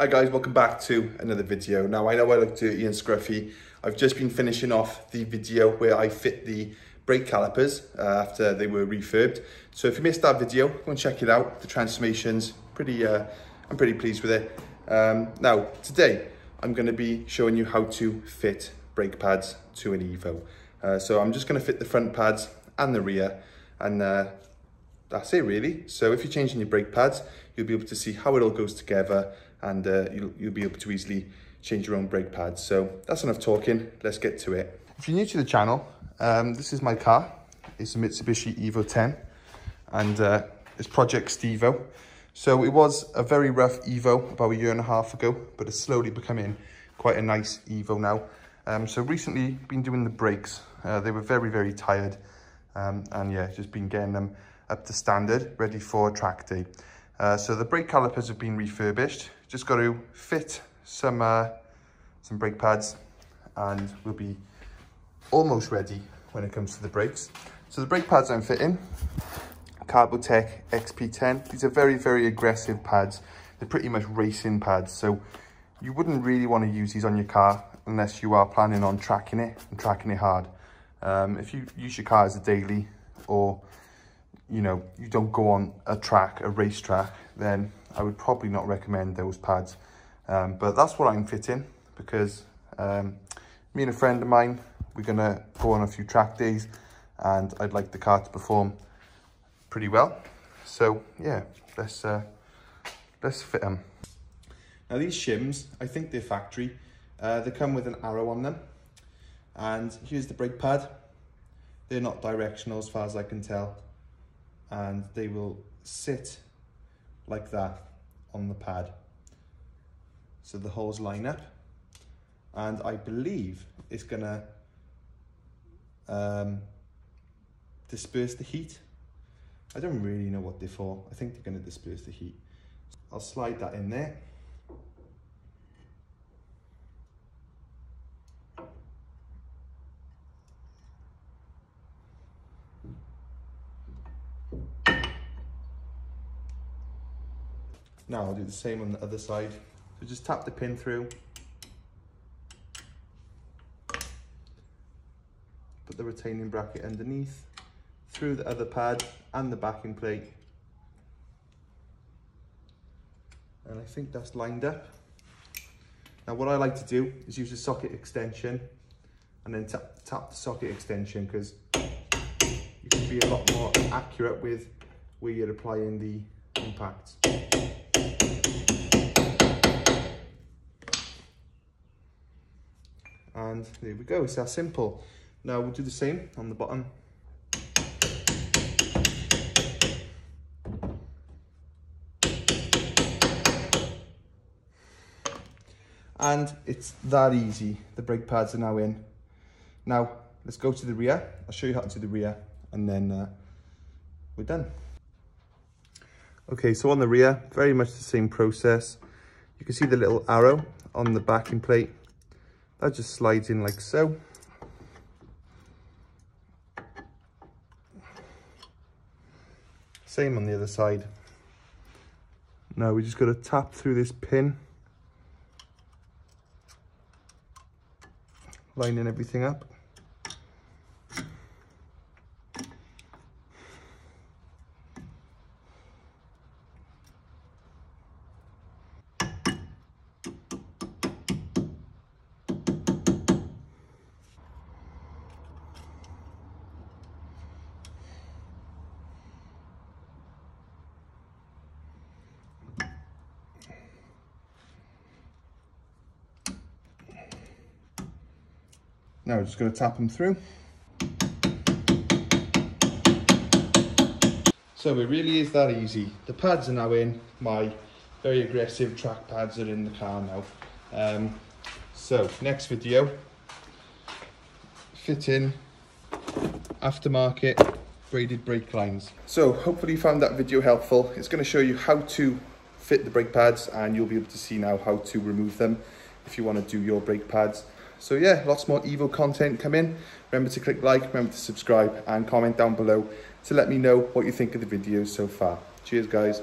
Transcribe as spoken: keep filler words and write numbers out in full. Hi guys, welcome back to another video. Now I know I look dirty and scruffy. I've just been finishing off the video where I fit the brake calipers uh, after they were refurbed. So if you missed that video, go and check it out. The transformation's pretty, uh, I'm pretty pleased with it. Um, now today I'm going to be showing you how to fit brake pads to an Evo. Uh, so I'm just going to fit the front pads and the rear, and uh, that's it really. So if you're changing your brake pads, you'll be able to see how it all goes together, and uh, you'll, you'll be able to easily change your own brake pads. So that's enough talking, let's get to it. If you're new to the channel, um, this is my car. It's a Mitsubishi Evo ten, and uh, it's Project Stevo. So it was a very rough Evo about a year and a half ago, but it's slowly becoming quite a nice Evo now. Um, so recently been doing the brakes. Uh, they were very, very tired. Um, and yeah, just been getting them up to standard, ready for track day. Uh, so the brake calipers have been refurbished. Just got to fit some uh, some brake pads, and we'll be almost ready when it comes to the brakes. So the brake pads I'm fitting, Carbotech X P ten. These are very, very aggressive pads. They're pretty much racing pads. So you wouldn't really want to use these on your car unless you are planning on tracking it and tracking it hard. Um, if you use your car as a daily, or you know, you don't go on a track, a racetrack, then I would probably not recommend those pads. Um, but that's what I'm fitting, because um, me and a friend of mine, we're gonna go on a few track days, and I'd like the car to perform pretty well. So yeah, let's uh, let's fit them. Now these shims, I think they're factory. Uh, they come with an arrow on them, and here's the brake pad. They're not directional as far as I can tell, and they will sit like that on the pad. So the holes line up, and I believe it's gonna um, disperse the heat. I don't really know what they're for. I think they're gonna disperse the heat. I'll slide that in there. Now I'll do the same on the other side. So just tap the pin through, put the retaining bracket underneath, through the other pad and the backing plate. And I think that's lined up. Now what I like to do is use a socket extension, and then tap, tap the socket extension, because you can be a lot more accurate with where you're applying the impact. And there we go, it's that simple. Now we'll do the same on the bottom. And it's that easy. The brake pads are now in. Now let's go to the rear. I'll show you how to do the rear, and then uh, we're done. Okay, so on the rear, very much the same process. You can see the little arrow on the backing plate. That just slides in like so. Same on the other side. Now we just got to tap through this pin, lining everything up. Now we're just going to tap them through. So it really is that easy. The pads are now in. My very aggressive track pads are in the car now. Um, so next video, fitting aftermarket braided brake lines. So hopefully you found that video helpful. It's going to show you how to fit the brake pads, and you'll be able to see now how to remove them if you want to do your brake pads. So yeah, lots more Evo content coming. Remember to click like, remember to subscribe, and comment down below to let me know what you think of the videos so far. Cheers guys.